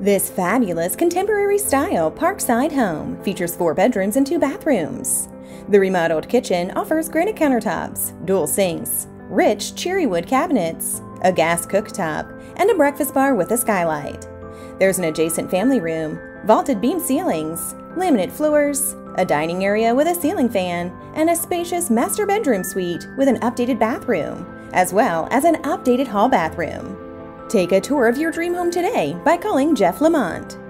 This fabulous contemporary style parkside home features 4 bedrooms and 2 bathrooms. The remodeled kitchen offers granite countertops, dual sinks, rich cherry wood cabinets, a gas cooktop, and a breakfast bar with a skylight. There's an adjacent family room, vaulted beam ceilings, laminate floors, a dining area with a ceiling fan, and a spacious master bedroom suite with an updated bathroom, as well as an updated hall bathroom. Take a tour of your dream home today by calling Jeff LaMont.